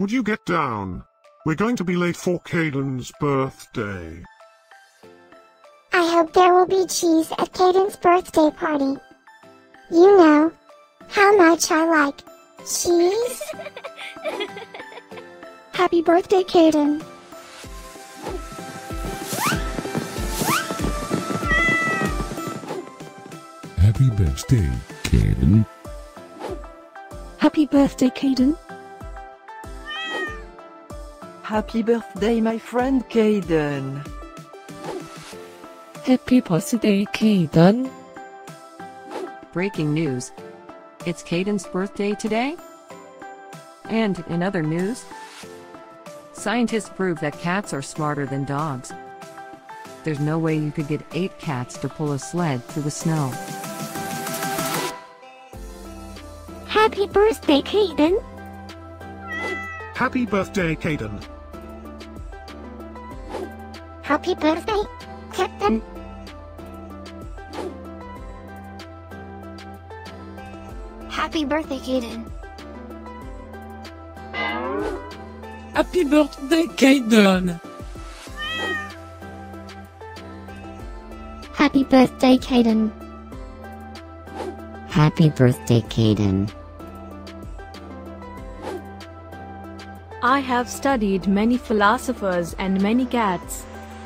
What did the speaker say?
Would you get down? We're going to be late for Kaeden's birthday. I hope there will be cheese at Kaeden's birthday party. You know how much I like cheese. Happy birthday, Kaeden. Happy birthday, Kaeden. Happy birthday, Kaeden. Happy birthday, my friend Kaeden. Happy birthday, Kaeden. Breaking news. It's Kaeden's birthday today. And in other news, scientists prove that cats are smarter than dogs. There's no way you could get 8 cats to pull a sled through the snow. Happy birthday, Kaeden. Happy birthday, Kaeden. Happy birthday, Kaeden. Happy birthday, Kaeden. Happy birthday, Kaeden. Happy birthday, Kaeden. Happy birthday, Kaeden. I have studied many philosophers and many cats.